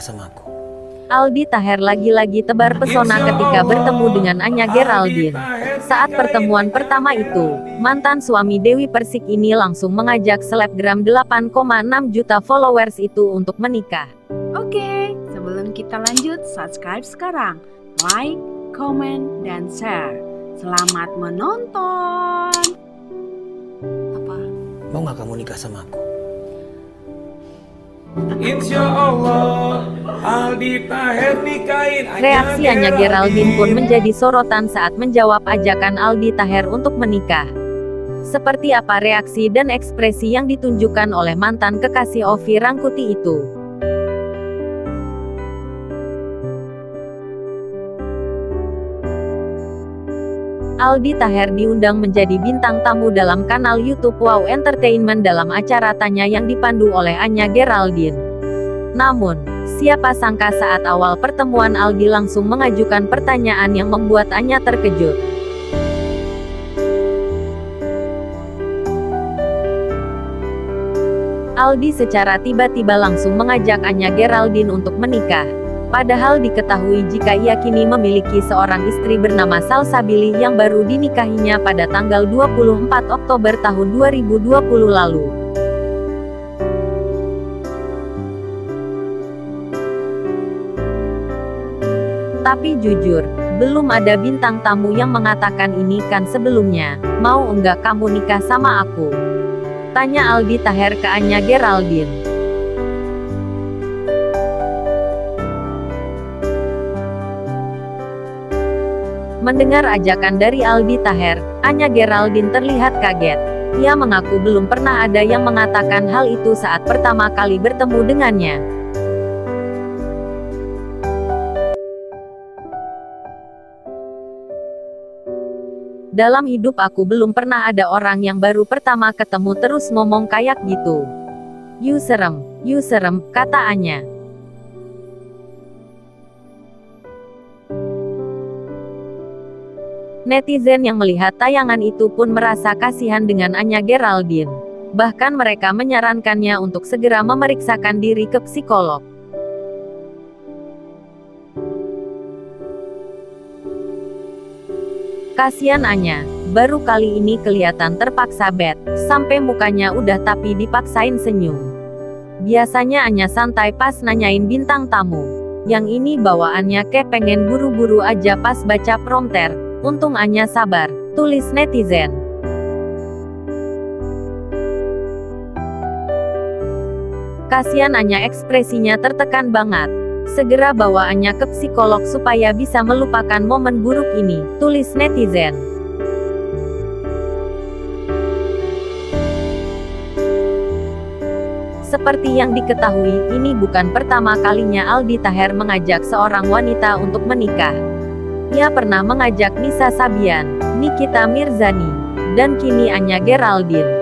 nikah sama aku. Aldi Taher lagi-lagi tebar pesona ketika bertemu dengan Anya Geraldine. Saat pertemuan pertama itu, mantan suami Dewi Persik ini langsung mengajak selebgram 8,6 juta followers itu untuk menikah. Oke, sebelum kita lanjut, subscribe sekarang, like, komen, dan share. Selamat menonton. Apa? Mau nggak kamu nikah sama aku? Insya Allah, Aldi Taher nikahin Anya. Reaksi Anya Geraldine pun menjadi sorotan saat menjawab ajakan Aldi Taher untuk menikah. Seperti apa reaksi dan ekspresi yang ditunjukkan oleh mantan kekasih Ovi Rangkuti itu? Aldi Taher diundang menjadi bintang tamu dalam kanal YouTube Wow Entertainment dalam acara tanya yang dipandu oleh Anya Geraldine. Namun, siapa sangka saat awal pertemuan Aldi langsung mengajukan pertanyaan yang membuat Anya terkejut. Aldi secara tiba-tiba langsung mengajak Anya Geraldine untuk menikah. Padahal diketahui jika ia kini memiliki seorang istri bernama Salsabilih yang baru dinikahinya pada tanggal 24 Oktober tahun 2020 lalu. Tapi jujur, belum ada bintang tamu yang mengatakan ini kan sebelumnya, mau enggak kamu nikah sama aku? Tanya Aldi Taher ke Anya Geraldine. Mendengar ajakan dari Aldi Taher, Anya Geraldine terlihat kaget. Ia mengaku belum pernah ada yang mengatakan hal itu saat pertama kali bertemu dengannya. Dalam hidup aku belum pernah ada orang yang baru pertama ketemu terus ngomong kayak gitu. You serem, kata Anya. Netizen yang melihat tayangan itu pun merasa kasihan dengan Anya Geraldine. Bahkan mereka menyarankannya untuk segera memeriksakan diri ke psikolog. Kasihan Anya, baru kali ini kelihatan terpaksa bad, sampai mukanya udah tapi dipaksain senyum. Biasanya Anya santai pas nanyain bintang tamu. Yang ini bawaannya kayak pengen buru-buru aja pas baca prompter. Untung Anya sabar, tulis netizen. Kasihan Anya ekspresinya tertekan banget. Segera bawa Anya ke psikolog supaya bisa melupakan momen buruk ini, tulis netizen. Seperti yang diketahui, ini bukan pertama kalinya Aldi Taher mengajak seorang wanita untuk menikah. Ia pernah mengajak Nisa Sabian, Nikita Mirzani, dan kini Anya Geraldine.